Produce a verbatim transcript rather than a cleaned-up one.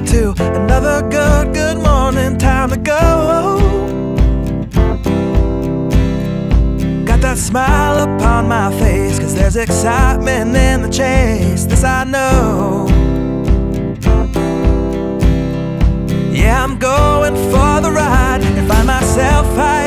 up to another good, good morning. Time to go. Got that smile upon my face, 'cause there's excitement in the chase. This I know. Yeah, I'm going for the ride and find myself out.